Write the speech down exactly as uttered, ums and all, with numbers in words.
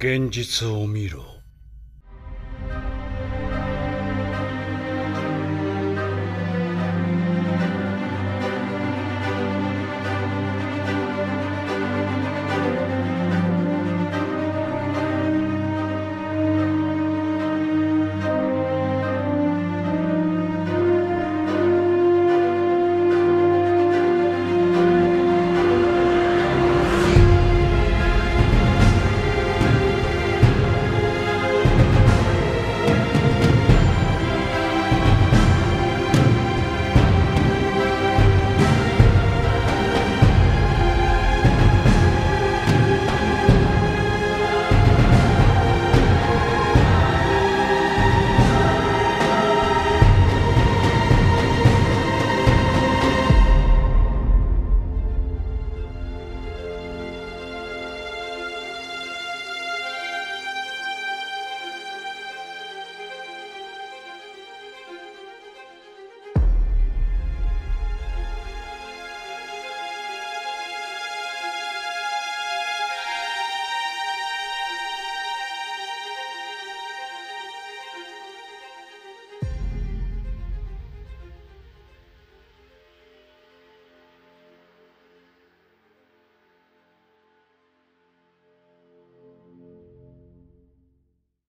現実を見ろ。